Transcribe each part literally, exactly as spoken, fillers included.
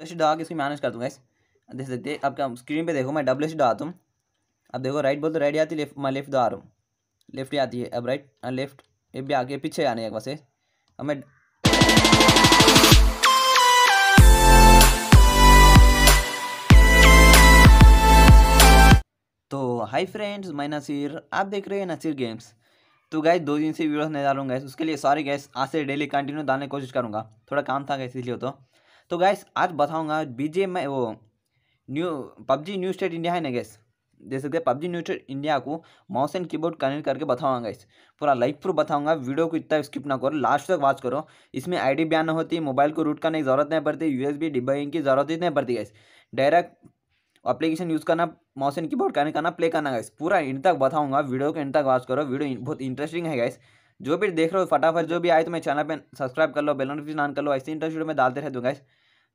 W H डा के इसकी मैनेज कर दूँगा इस देख सकते हैं। आपका स्क्रीन पे देखो मैं डब्ल्यू एच डा आता हूँ। अब देखो राइट बोल तो राइट आती है, लेफ्ट मैं लेफ्ट दा आ रहा हूँ, लेफ्ट ही आती है। अब राइट लेफ्ट ये भी आके पीछे आने एक बस है। अब मैं तो हाय फ्रेंड्स, मैं नसीर, आप देख रहे हैं नसीर गेम्स। तो गाइस दो दिन से वीडियोस नहीं डालूंगा गाइस, उसके लिए सॉरी गाइस। आज से डेली कंटिन्यू डालने की कोशिश करूंगा, थोड़ा काम था गाइस इसलिए। तो तो गाइस आज बताऊंगा बीजे में वो new PUBG new state India है ना गाइस, देख सकते हैं। पबजी न्यू स्टेट इंडिया को माउस एंड कीबोर्ड कनेक्ट करके बताऊंगा गाइस, पूरा लाइक प्रूफ बताऊंगा। वीडियो को इतना स्किप ना करो, लास्ट तक वॉच करो। इसमें आईडी बैन ना होती, मोबाइल को रूट करने की जरूरत नहीं पड़ती, यूएसबी डिबगिंग की जरूरत ही नहीं पड़ती गाइस। डायरेक्ट एप्लीकेशन यूज़ करना, माउस एंड कीबोर्ड कनेक्ट करना, प्ले करना गाइस। पूरा इन तक बताऊंगा, वीडियो को इन तक वॉच करो। वीडियो बहुत इंटरेस्टिंग है गाइस। जो भी देख रहे हो फटाफट जो भी आए तो मेरे चैनल पे सब्सक्राइब कर लो, बेल नोटिफिकेशन ऑन कर लो। ऐसे इंटरेस्ट वीडियो में डालते रहते गाइस।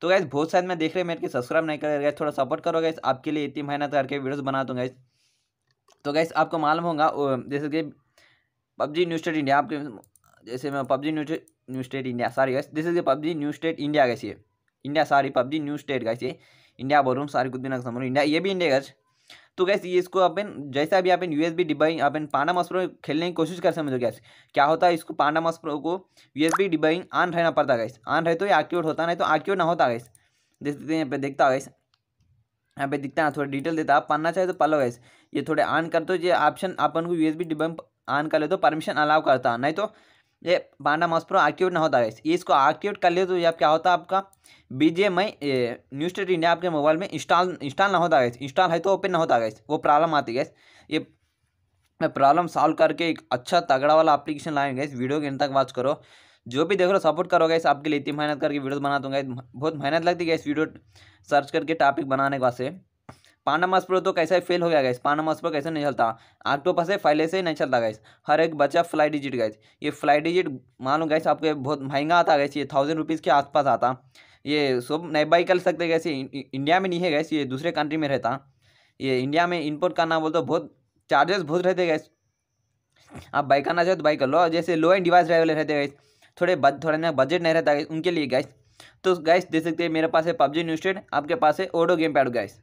तो गाइस बहुत शायद मैं देख रहे मेरे के सब्सक्राइब नहीं कर रहे, थोड़ा सपोर्ट करो गाइस। आपके लिए इतनी मेहनत करके वीडियोस बना दूँ गाइस। तो गाइस आपको मालूम होगा जैसे कि पबजी न्यू स्टेट इंडिया, आपके जैसे मैं PUBG new new state India sorry guys, जैसे कि PUBG new state India guys, ये India sorry PUBG new state guys, ये इंडिया बोल रहा हूँ सारी कुछ दिन समझ रहा इंडिया, ये भी इंडिया गाइस। तो गैस ये इसको अपन जैसा भी अपन यूएसबी डिबाइंग अपन पांडा मॉस प्रो खेलने की कोशिश कर समझो गैस। क्या होता है इसको पांडा मॉस प्रो को यूएसबी डिबाइंग ऑन रहना पड़ता है गैस। ऑन रहे तो ये एक्टिवेट होता, नहीं तो एक्टिवेट ना होता गैस। देखते हैं यहाँ पे, देखता है गैस, यहाँ पे दिखता है थोड़ा डिटेल देता है। आप पढ़ना चाहे तो पढ़ लो गैस। ये थोड़े ऑन कर दो, ये ऑप्शन अपन को यूएसबी डिबाइंग ऑन कर ले तो परमिशन अलाउ करता है, नहीं तो ये पांडा मॉस प्रो एक्टिवेट ना होता है। ये इसको एक्टिवेट कर ले तो ये क्या होता है आपका बीजेएमआई न्यू स्टेट इंडिया आपके मोबाइल में इंस्टॉल इंस्टॉल ना होता है। इंस्टॉल है तो ओपन ना होता है, वो प्रॉब्लम आती है। ये मैं प्रॉब्लम सॉल्व करके एक अच्छा तगड़ा वाला एप्लीकेशन लाएंगे। इस वीडियो के अंत तक वॉच करो, जो भी देख रहे हो सपोर्ट करोगे। इस आपके लिए इतनी मेहनत करके वीडियोस बना दूंगा, बहुत मेहनत लगती है इस वीडियो सर्च करके टॉपिक बनाने के बाद से। पांडा मॉस प्रो तो कैसे फेल हो गया गाइस, पांडा मॉस प्रो कैसे नहीं चलता, ऑक्टोपस से फाइले से नहीं चलता गाइस। हर एक बच्चा फ्लाई डिजिट गाइस, ये फ्लाई डिजिट मालूम गाइस आपके बहुत महंगा आता गाइस, ये थाउजेंड रुपीज़ के आसपास आता। ये सब नहीं बाई कर सकते गैस, ये इंडिया में नहीं है गैस, ये दूसरे कंट्री में रहता। ये इंडिया में इंपोर्ट करना बोलते बहुत चार्जेस बहुत रहते गैस। आप बाई करना चाहे तो बाई कर लो। जैसे लो एंड डिवाइस वाले रहते गैस, थोड़े बज थोड़ा ना बजट नहीं रहता गैस, उनके लिए गैस। तो गैस देख सकते हैं मेरे पास है पबजी न्यू स्टेट, आपके पास है ओडो game pad guys.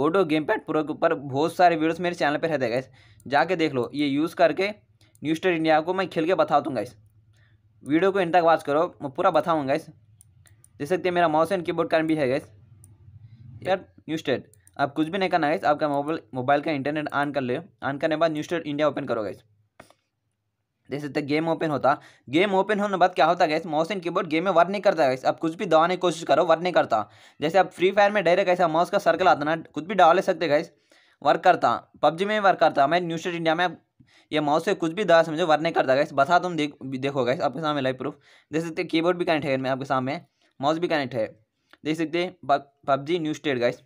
ओडो game pad pro के ऊपर बहुत सारे वीडियोस मेरे चैनल पर रहते गैस, जाके देख लो। ये यूज़ करके न्यू स्टेट इंडिया को मैं खेल के बता दूँगा गैस। वीडियो को इन तक वॉच करो, मैं पूरा बताऊँगा गैस। देख सकते हैं मेरा माउस एंड कीबोर्ड कार्ड भी है गैस यार न्यू स्टेट। आप कुछ भी नहीं करना गैस, आपका मोबाइल मोबाइल का इंटरनेट ऑन कर ले। ऑन करने के बाद न्यू स्टेट इंडिया ओपन करो गैस। देख सकते गेम ओपन होता, गेम ओपन होने के बाद क्या होता है guys, mouse and keyboard game में वर्क नहीं करता गैस। आप कुछ भी दबाने की कोशिश करो वर्क नहीं करता। जैसे आप फ्री फायर में डायरेक्ट ऐसा माउस का सर्कल आता ना, कुछ भी डाल ले सकते गैस, वर्क करता। पबजी में वर्क करता, मैं न्यू स्टेट इंडिया में ये माउस से कुछ भी दबा समझो वर्क नहीं करता गैस। बता तुम देख देखो गैस, आपके सामने लाइव प्रूफ। देख सकते कीबोर्ड भी कनेक्ट है मैं आपके सामने, माउस भी कनेक्ट है। देख सकते हैं पबजी न्यू स्टेट गाइस,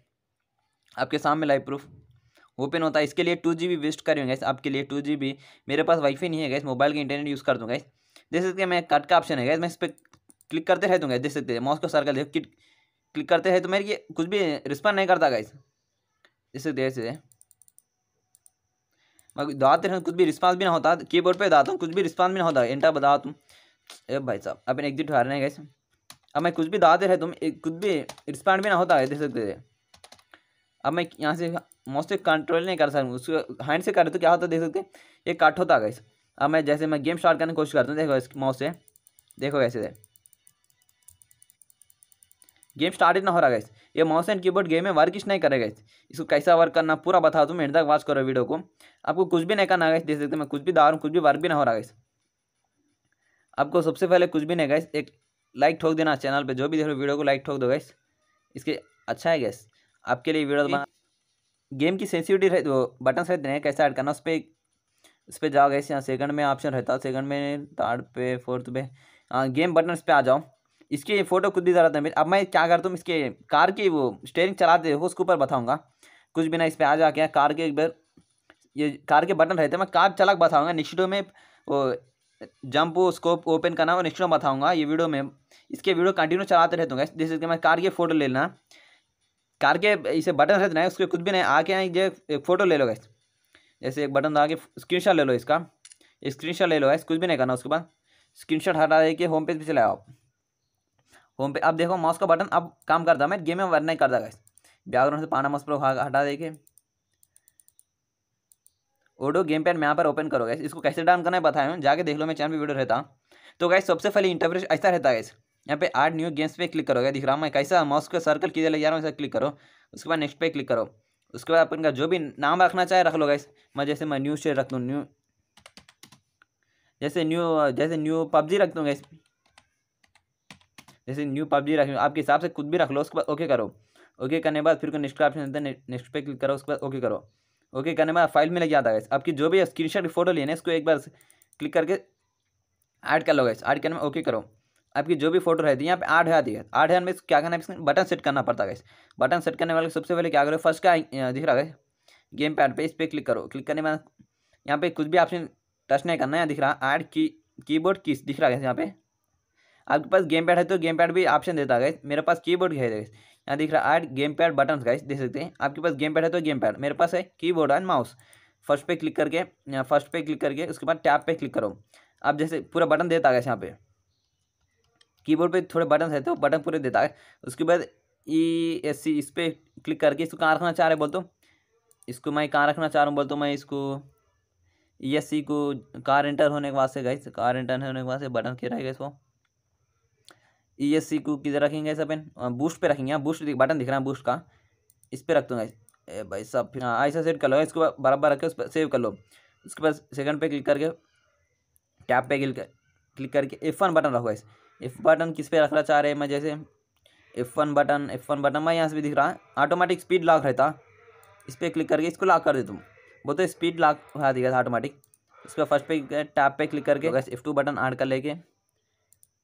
आपके सामने लाइव प्रूफ ओपन होता है। इसके लिए टू जी बी वेस्ट करेंगे गाइस, आपके लिए टू जी बी। मेरे पास वाईफाई नहीं है गाइस, मोबाइल का इंटरनेट यूज़ कर दूँगा गाइस। देख सकते हैं मैं कट का ऑप्शन है गाइस, मैं इस पर क्लिक करते रह दूँगा। देख सकते हैं माउस का सर्कल देख क्लिक करते हैं तो मेरे ये कुछ भी रिस्पॉन्ड नहीं करता गाइस। देख सकते हैं मैं दाते हैं कुछ भी रिस्पॉन्स भी ना होता, कीबोर्ड पे दाता हूँ कुछ भी रिस्पॉन्स भी ना होता। एंटर बता तुम ए भाई साहब, अपन एग्जिट हार रहे हैं गाइस। अब मैं कुछ भी दबाते रहे तुम एक कुछ भी रिस्पॉन्ड भी ना होता है। देख सकते थे अब मैं यहाँ से माउस से कंट्रोल नहीं कर सकता, उसको हैंड से कर तो क्या होता है। देख सकते ये कट होता है गाइस। अब मैं जैसे मैं गेम स्टार्ट करने की कोशिश करता हूँ, देखो इस माउस से देखो कैसे थे गेम स्टार्ट ही ना हो रहा गाइस। ये माउस एंड कीबोर्ड गेम में वर्क नहीं करेगा गाइस। इसको कैसा वर्क करना पूरा बताओ तुम, एंड तक वॉच करो वीडियो को। आपको कुछ भी नहीं करना गाइस। देख सकते मैं कुछ भी दबा रहा हूँ, कुछ भी वर्क भी ना हो रहा गाइस। आपको सबसे पहले कुछ भी नहीं गाइस, एक लाइक ठोक देना चैनल पे। जो भी देख रहे हो वीडियो को लाइक ठोक दो गाइस, इसके अच्छा है गाइस आपके लिए वीडियो बना। गेम की सेंसिटिविटी रहती है, बटन रहते हैं कैसे ऐड करना उस पर उस पर जाओ गाइस। यहाँ सेकंड में ऑप्शन रहता है, सेकंड में थर्ड पे फोर्थ पे आ, गेम बटन पे आ जाओ। इसकी फ़ोटो खुद भी ज़रूरत है मेरी। अब मैं क्या करता हूँ इसके कार की वो स्टेयरिंग चलाते हो उसके ऊपर बताऊँगा कुछ बिना। इस पर आ जाके कार के एक बार ये कार के बटन रहते हैं, मैं कार चला बताऊँगा। निश्चितो में वो जंप स्कोप ओपन करना वो निश्चितो बताऊँगा ये वीडियो में। इसके वीडियो कंटिन्यू चलाते रहता हूँ गाइस। जैसे कि मैं कार के फोटो ले लेना, कार के इसे बटन रहते ना उसके कुछ भी नहीं आके यहाँ एक फ़ोटो ले लो गाइस। जैसे एक बटन आके स्क्रीनशॉट ले लो, इसका स्क्रीनशॉट ले लो गाइस। कुछ भी नहीं करना उसके बाद स्क्रीनशॉट हटा दे के होम पेज पे चले आओ। होम पे अब देखो माउस का बटन अब काम करता है, मैं गेम में वर्क नहीं करता गाइस। बैकग्राउंड से पाना माउस पर हटा देके ओडो गेम पैड मैं यहाँ पर ओपन करो गाइस। इसको कैसे डाउन करना है बताया हूँ, जाके देख लो मैं चैनल पे वीडियो रहता। तो गाइस सबसे पहले इंटरफेस ऐसा रहता है गाइस, यहाँ पे ऐड न्यू गेम्स पे क्लिक करोगे, दिख रहा मैं कैसा माउस का सर्कल किधर ले जा रहा हूँ ऐसा क्लिक करो। उसके बाद नेक्स्ट पे क्लिक करो, उसके बाद अपन का जो भी नाम रखना चाहे रख लो गाइस। मैं जैसे मैं न्यू स्टेट रख लूँ, न्यू जैसे न्यू जैसे न्यू पबजी रख दूँ गाइस, जैसे न्यू पबजी रख लूँ आपके हिसाब से खुद भी रख लो। उसके बाद ओके करो, ओके करने बाद फिर नेक्स्ट का ऑप्शन देता है, नेक्स्ट पे क्लिक करो। उसके बाद ओके करो, ओके okay, करने में फाइल में लग जाता है गाइस। आपकी जो भी स्क्रीनशॉट की फोटो लेने इसको एक बार क्लिक करके ऐड कर लो गाइस। ऐड करने में ओके करो, आपकी जो भी फोटो रहती है यहाँ पे ऐड हो जाती है। ऐड होने में क्या करना है, बटन सेट करना पड़ता है गाइस। बटन सेट करने वाले सबसे पहले क्या करो, फर्स्ट का दिख रहा है गेम पैड पे, इस पर क्लिक करो। क्लिक करने में यहाँ पे कुछ भी ऑप्शन टच नहीं करना है, दिख रहा ऐड की कीबोर्ड कीस दिख रहा है यहाँ पे। आपके पास गेम पैड है तो गेम पैड भी ऑप्शन देता है गाइस, मेरे पास कीबोर्ड है गाइस। यहाँ दिख रहा है add game pad button guys, देख सकते हैं। आपके पास गेम पैड है तो गेम पैड, मेरे पास है कीबोर्ड एंड माउस। फर्स्ट पे क्लिक करके फर्स्ट पे क्लिक करके उसके बाद टैब पे क्लिक करो। आप जैसे पूरा बटन देता है यहाँ पे, कीबोर्ड पे थोड़े बटन है तो बटन पूरे देता है। उसके बाद ई एस सी इस पर क्लिक करके इसको कहाँ रखना चाह रहे बोल तो इसको मैं कहाँ रखना चाह रहा हूँ बोल तो मैं इसको ई एस सी को कार एंटर होने के बाद से गाइस, कार एंटर होने के बाद से बटन क्या रहेगा इसको ई एस सी को किधर रखेंगे सब पेन बूस्ट पे रखेंगे। बूस्ट बटन दिख रहा है बूस्ट का, इस पर रख दूँगा ए भाई साहब। फिर हाँ ऐसा सेट कर लो, इसको बराबर रख के उस पर सेव कर लो। उसके बाद सेकंड पे क्लिक करके टैब पे क्लिक क्लिक करके एफ वन बटन रखो गाइस। एफ बटन किस पे रखना चाह रहे हैं, मैं जैसे F one button F one button मैं यहाँ से भी दिख रहा है ऑटोमेटिक स्पीड लॉक रहता, इस पर क्लिक करके इसको लॉक कर दे तुम वो तो स्पीड लॉक हो दिखा ऑटोमेटिक। उसका फर्स्ट पे टैब पे क्लिक करके एफ टू बटन ऐड कर लेके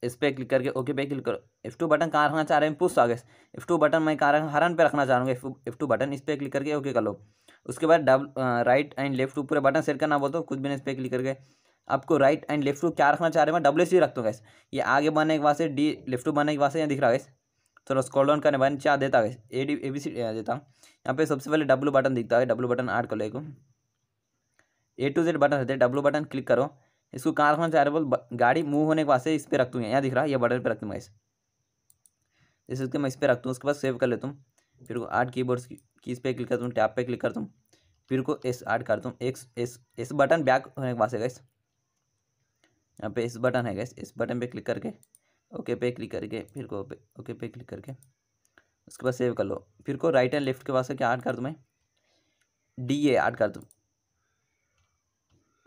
इस पर क्लिक करके ओके पे क्लिक करो। एफ टू बटन कहाँ रखना चाह रहे हैं पूछ सो गाइस। एफ टू बटन मैं कहाँ हरन पे रखना चाह रहा हूँ एफ टू बटन, इस पर क्लिक करके ओके कर लो। उसके बाद डब राइट एंड लेफ्ट टू पूरे बटन सेट करना बोल तो कुछ भी नहीं, इस पर क्लिक करके आपको राइट एंड लेफ्ट टू क्या रखना चाह रहे हैं मैं डब्ल्यू सी रखता हूँ गाइस। ये आगे बनने के वास्ते डी लेफ्ट टू बनने के वास्ते यहाँ दिख रहा है गाइस, थोड़ा स्क्रॉल डाउन करने बाद चाह देता guys A D A B C देता। यहाँ पे सबसे पहले डब्लू बटन दिखता है, डब्लू बटन ऐड कर लो। एक ए टू जेड बटन रहते हैं, डब्लू बटन क्लिक करो। इसको कहाँ रखना चाह रहे बोल गाड़ी मूव होने के वास्ते इस पर रख दूँ, यहाँ दिख रहा है ये बटन पे रख दूँगा इस इसके मैं इस पर रख दूँ। उसके बाद सेव कर लेता हूँ, फिर को ऐड कीबोर्ड्स की इस पर क्लिक करता हूँ, टैब पे क्लिक करता हूँ, फिर को एस ऐड करता हूँ। X S S button back होने के वास्ते गाइस, यहाँ पे एस बटन है गाइस, इस बटन पे क्लिक करके ओके पे क्लिक करके फिर को ओके पे क्लिक करके उसके बाद सेव कर लो। फिर को राइट एंड लेफ्ट के वास्ते क्या ऐड कर दूँ मैं डी ए ऐड कर दूँ।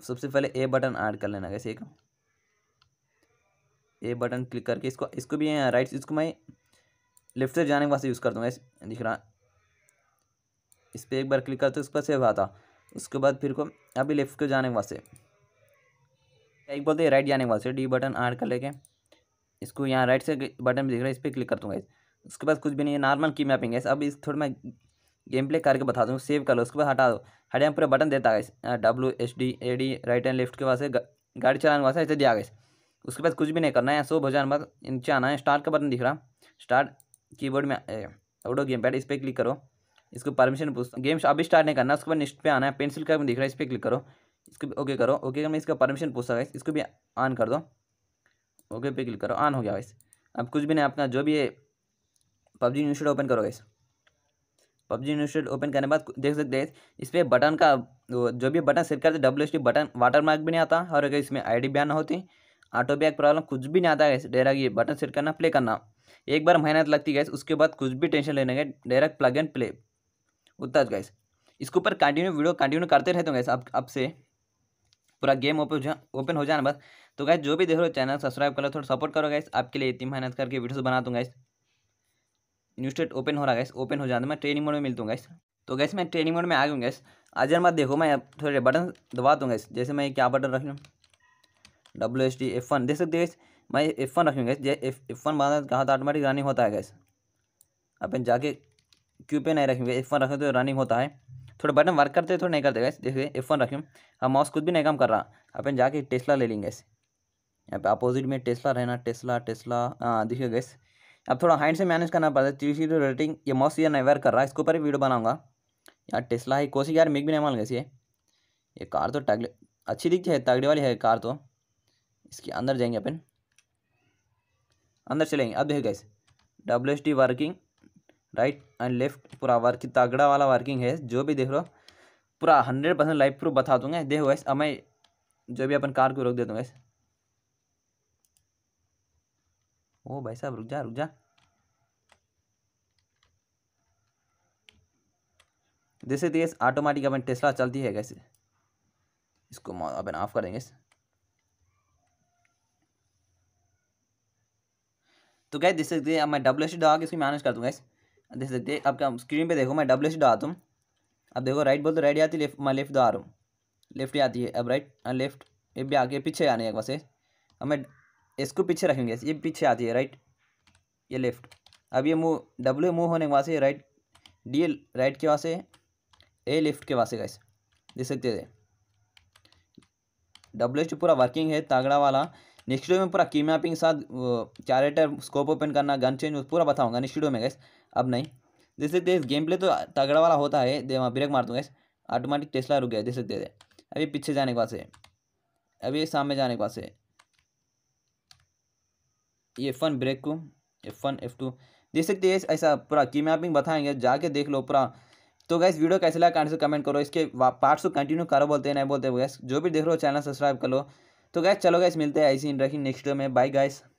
सबसे पहले ए बटन ऐड कर लेना गाइस, एक ए बटन क्लिक करके इसको इसको भी राइट इसको मैं लेफ्ट से जाने के वास्ते यूज़ कर दूँगा इस दिख रहा इस पर एक बार क्लिक करते उस पर सेव आता। उसके बाद फिर को अभी लेफ्ट को जाने के वास्ते एक बोलते राइट जाने के वास्ते डी बटन ऐड कर लेके इसको यहाँ राइट से बटन भी दिख रहा है इस पर क्लिक कर दूँगा। उसके बाद कुछ भी नहीं है, नॉर्मल की मैपिंग है। अब इस थोड़ा मैं गेम प्ले करके बता दूँ, सेव कर लो। उसके बाद हटा दो, हटा पूरा बटन देता है W H D A D right and left के वास्ते गाड़ी चलाने वास्ते ऐसे दिया गया। उसके बाद कुछ भी नहीं करना है, सो भजान बाद नीचे आना है, स्टार्ट का बटन दिख रहा स्टार्ट कीबोर्ड में ऑडो गेम पैड इस पर क्लिक करो। इसको परमिशन पूछता गेम अभी स्टार्ट नहीं करना। उसके बाद नेक्स्ट पे आना है, पेंसिल का दिख रहा है इस पर क्लिक करो, इसको भी ओके करो। ओके मैं इसका परमिशन पूछता है, इसको भी ऑन कर दो, ओके पे क्लिक करो, ऑन हो गया गाइस। अब कुछ भी नहीं अपना जो भी पबजी न्यू स्टेट ओपन करो guys. PUBG new state open करने के बाद देख सकते हैं इस पर बटन का जो भी बटन सेट करते W S T button watermark भी नहीं आता और अगर इसमें आईडी बैन होती ऑटो बैक प्रॉब्लम कुछ भी नहीं आता है। डायरेक्ट ये बटन सेट करना प्ले करना एक बार मेहनत लगती है, उसके बाद कुछ भी टेंशन लेने गए डायरेक्ट प्लग एंड प्ले उतर गए। इसके ऊपर कंटिन्यू वीडियो कंटिन्यू करते रहते हो गैस। अब अब से पूरा गेम ओपन ओपन हो जाना बस। तो गैस जो भी देख रहे हो चैनल सब्सक्राइब करो, थोड़ा सपोर्ट करो गैस। आपके लिए इतनी मेहनत करके वीडियोस बना दूँगा। न्यू स्टेट ओपन हो रहा है गाइस, ओपन हो जाता है मैं ट्रेनिंग मोड में मिलता हूँ गाइस। तो गाइस मैं ट्रेनिंग मोड में आ गया हूँ गाइस। आज मत देखो मैं थोड़े बटन दबा दूँगा गाइस। जैसे मैं क्या बटन रख लूँ W S D F one देख सकते गाइस, मैं एफ वन रखूँ गाइस। एफ एफ वन बाद कहा था ऑटोमेटिक रनिंग होता है गाइस। अपन जाके क्यू पे नहीं रखेंगे, एफ वन रखें तो रनिंग होता है। थोड़े बटन वर्क करते थोड़े नहीं करते गाइस। देखिए एफ वन रखें, हम माउस खुद भी नहीं काम कर रहा, अपन जाके टेस्ला ले लेंगे गाइस। यहाँ पे अपोजिट में टेस्ला रहना, टेस्ला टेस्ला हाँ देखिए गाइस। अब थोड़ा हैंड से मैनेज करना पड़ता है, थ्री सी रेटिंग ये मॉस ये नहीं वेयर कर रहा है, इसके ऊपर ही वीडियो बनाऊंगा। यार टेस्ला है कोसी यार मिग भी नहीं मान गई है। ये कार तो टगले अच्छी दिखती है, तगड़ी वाली है कार तो। इसके अंदर जाएंगे अपन, अंदर चलेंगे। अब देखो guys W S D working right and left पूरा वर्किंग तगड़ा वाला वर्किंग है। जो भी देख लो पूरा हंड्रेड परसेंट लाइव प्रूफ बता दूंगा। देखो वैसे अब मैं जो भी अपन कार को रोक देता हूँ वैसे। ओ भाई साहब रुक जा रुक जा। जैसे तेज ऑटोमेटिक अपन टेस्ला चलती है कैसे, इसको अपन ऑफ करेंगे। तो क्या देख सकते हैं अब मैं डब्ल्यू एस डा के इसको मैनेज कर दूँगा। देख सकते हैं आपका स्क्रीन पे देखो मैं डब्ल्यू एस डा आता हूँ। अब देखो राइट बोल तो राइट आती, लेफ्ट मैं लेफ्ट दो आ रहा हूँ, लेफ्ट ही आती है। अब राइट और लेफ्ट ये भी आके पीछे आने एक बसे। अब मैं इसको पीछे रखेंगे, ये पीछे आती है राइट, ये लेफ्ट। अब ये मूव डब्ल्यू मूव होने के वहाँ से राइट, डी राइट के वहाँ से, ए लेफ्ट के वहाँ से। गैस देख सकते थे डब्ल्यू एच पूरा वर्किंग है तागड़ा वाला। नेक्स्ट वीडियो में पूरा की मैपिंग के साथ कैरेक्टर स्कोप ओपन करना, गन चेंज पूरा बताऊंगा नेक्स्ट वीडियो में गैस। अब नहीं देख सकते गेम प्ले तो तगड़ा वाला होता है। दे वहाँ ब्रेक मार दूँ गैस, ऑटोमेटिक टेस्ला रुक गया। देख सकते थे अभी पीछे जाने के पास है, अभी सामने जाने के पास है। ये फन ब्रेक को एफ वन एफ टू देख सकते हैं। ऐसा पूरा की मैपिंग बताएंगे, जाके देख लो पूरा। तो गैस वीडियो कैसे लगा कमेंट से कमेंट करो, इसके पार्ट्स को कंटिन्यू करो बोलते हैं नहीं बोलते गैस। जो भी देख रहे हो चैनल सब्सक्राइब कर लो। तो गैस चलो गैस मिलते हैं ऐसी इंटरेक्टिंग नेक्स्ट वीडियो में। Bye gas.